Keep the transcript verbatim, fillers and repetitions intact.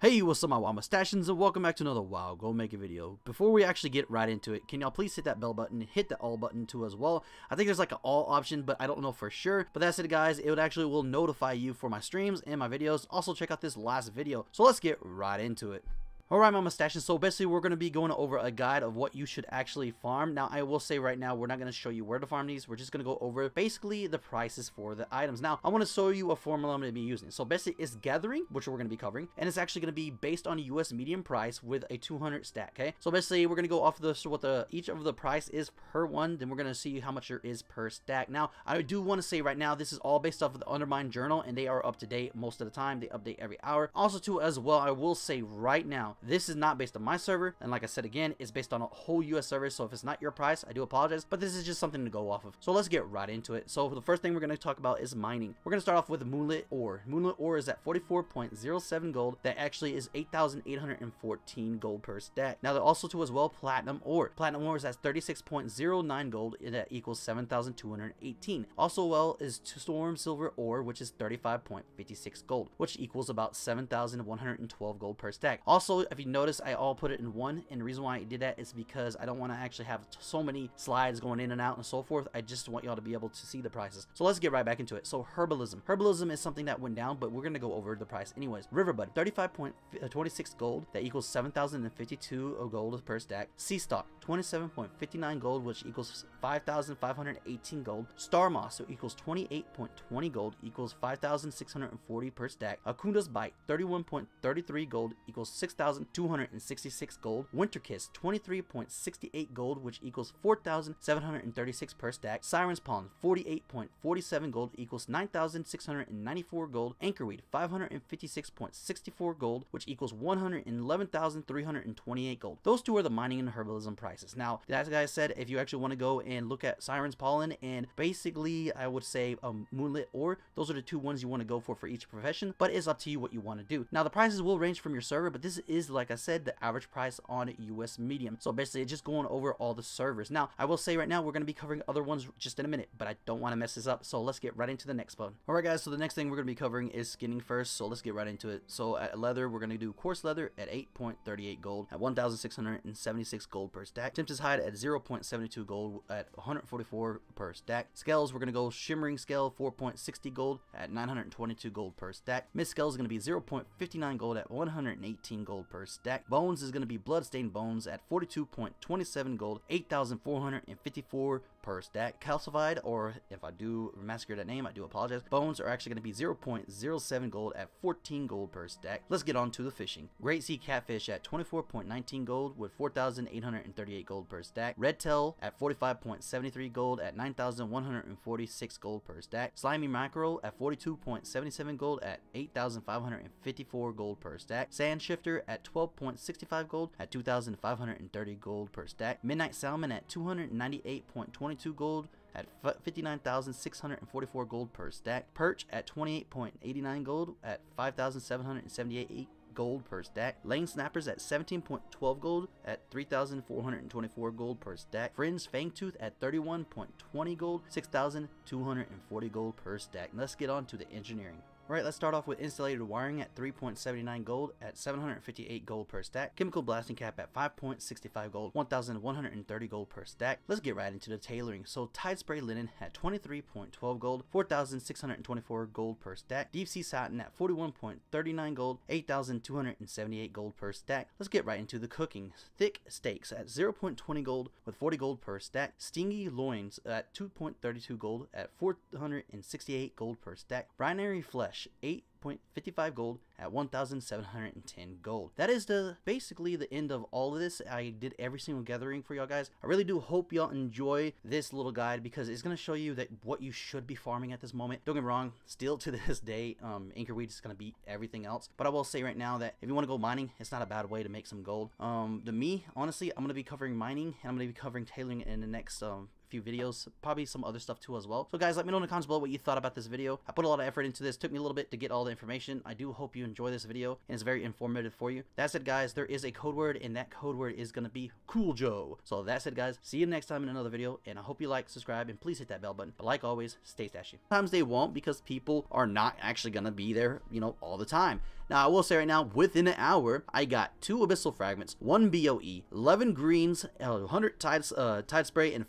Hey, what's up my wild mustachians, and welcome back to another Wild Go Make a Video. Before we actually get right into it, can y'all please hit that bell button, hit the all button too as well. I think there's like an all option, but I don't know for sure. But that's it guys, it would actually will notify you for my streams and my videos. Also check out this last video, so let's get right into it. Alright my mustachians, so basically we're going to be going over a guide of what you should actually farm. Now I will say right now, we're not going to show you where to farm these, we're just going to go over basically the prices for the items. Now I want to show you a formula I'm going to be using. So basically it's gathering, which we're going to be covering, and it's actually going to be based on a U S medium price with a two hundred stack, okay? So basically we're going to go off the so what the each of the price is per one, then we're going to see how much there is per stack. Now I do want to say right now, this is all based off of the Undermine Journal, and they are up to date most of the time, they update every hour. Also too as well, I will say right now, this is not based on my server, and like I said again, it's based on a whole U S server, so if it's not your price, I do apologize, but this is just something to go off of. So let's get right into it. So the first thing we're going to talk about is mining. We're going to start off with Moonlit Ore. Moonlit Ore is at forty-four point zero seven gold. That actually is eight thousand eight hundred fourteen gold per stack. Now they're also to as well Platinum Ore. Platinum Ore is at thirty-six point zero nine gold, and that equals seven thousand two hundred eighteen. Also well is Storm Silver Ore, which is thirty-five point five six gold, which equals about seven thousand one hundred twelve gold per stack. Also, if you notice, I all put it in one, and the reason why I did that is because I don't want to actually have so many slides going in and out and so forth. I just want y'all to be able to see the prices. So let's get right back into it. So herbalism. Herbalism is something that went down, but we're going to go over the price anyways. Riverbud, thirty-five point two six gold. That equals seven thousand fifty-two gold per stack. Sea Stock, twenty-seven point five nine gold, which equals five thousand five hundred eighteen gold. Star Moss, so equals twenty-eight point two zero gold, equals five thousand six hundred forty per stack. Akunda's Bite, thirty-one point three three gold, equals six thousand two hundred sixty-six gold. Winter Kiss, twenty-three point six eight gold, which equals four thousand seven hundred thirty-six per stack. Siren's Pollen, forty-eight point four seven gold, equals nine thousand six hundred ninety-four gold. Anchorweed, five hundred fifty-six point six four gold, which equals one hundred eleven thousand three hundred twenty-eight gold. Those two are the mining and herbalism prices. Now, as I said, if you actually want to go and look at Siren's Pollen and basically, I would say um, Moonlit Ore, those are the two ones you want to go for for each profession, but it's up to you what you want to do. Now, the prices will range from your server, but this This is, like I said, the average price on U S medium. So basically it's just going over all the servers. Now I will say right now, we're going to be covering other ones just in a minute, but I don't want to mess this up, so let's get right into the next one. All right guys, so the next thing we're going to be covering is skinning first, so let's get right into it. So at leather, we're going to do coarse leather at eight point three eight gold at one thousand six hundred seventy-six gold per stack. Tempest Hide at zero point seven two gold at one hundred forty-four per stack. Scales, we're going to go Shimmering Scale, four point six zero gold at nine hundred twenty-two gold per stack. Mist Scale is going to be zero point five nine gold at one hundred eighteen gold per stack. Bones is going to be Blood-Stained Bones at forty-two point two seven gold, eight thousand four hundred fifty-four per stack. Calcified, or if I do massacre that name, I do apologize. Bones are actually going to be zero point zero seven gold at fourteen gold per stack. Let's get on to the fishing. Great Sea Catfish at twenty-four point one nine gold with four thousand eight hundred thirty-eight gold per stack. Red Tail at forty-five point seven three gold at nine thousand one hundred forty-six gold per stack. Slimy Mackerel at forty-two point seven seven gold at eight thousand five hundred fifty-four gold per stack. Sand Shifter at twelve point six five gold at two thousand five hundred thirty gold per stack. Midnight Salmon at two hundred ninety-eight point two two gold at fifty-nine thousand six hundred forty-four gold per stack. Perch at twenty-eight point eight nine gold at five thousand seven hundred seventy-eight gold per stack. Lane Snappers at seventeen point one two gold at three thousand four hundred twenty-four gold per stack. Frenzied Fangtooth at thirty-one point two zero gold, six thousand two hundred forty gold per stack. Let's get on to the engineering. Alright, let's start off with Insulated Wiring at three point seven nine gold at seven hundred fifty-eight gold per stack. Chemical Blasting Cap at five point six five gold, one thousand one hundred thirty gold per stack. Let's get right into the tailoring. So Tide Spray Linen at twenty-three point one two gold, four thousand six hundred twenty-four gold per stack. Deep Sea Satin at forty-one point three nine gold, eight thousand two hundred seventy-eight gold per stack. Let's get right into the cooking. Thick Steaks at zero point two zero gold with forty gold per stack. Stingy Loins at two point three two gold at four hundred sixty-eight gold per stack. Briny Flesh eight point five five gold at one thousand seven hundred ten gold. That is the basically the end of all of this. I did every single gathering for y'all guys. I really do hope y'all enjoy this little guide because it's going to show you that what you should be farming at this moment. Don't get me wrong, still to this day um Anchorweed is going to beat everything else, but I will say right now that if you want to go mining, it's not a bad way to make some gold. Um to me, honestly, I'm going to be covering mining and I'm going to be covering tailoring in the next um few videos, probably some other stuff too as well. So guys, let me know in the comments below what you thought about this video. I put a lot of effort into this. It took me a little bit to get all the information. I do hope you enjoy this video and it's very informative for you. That's it guys, there is a code word and that code word is going to be Cool Joe. So that's it guys, see you next time in another video, and I hope you like, subscribe, and please hit that bell button. But like always, stay stashy. Sometimes they won't because people are not actually going to be there, you know, all the time. Now I will say right now, within an hour, I got two Abyssal Fragments, one B O E, eleven greens, one hundred tides, uh, tide spray, and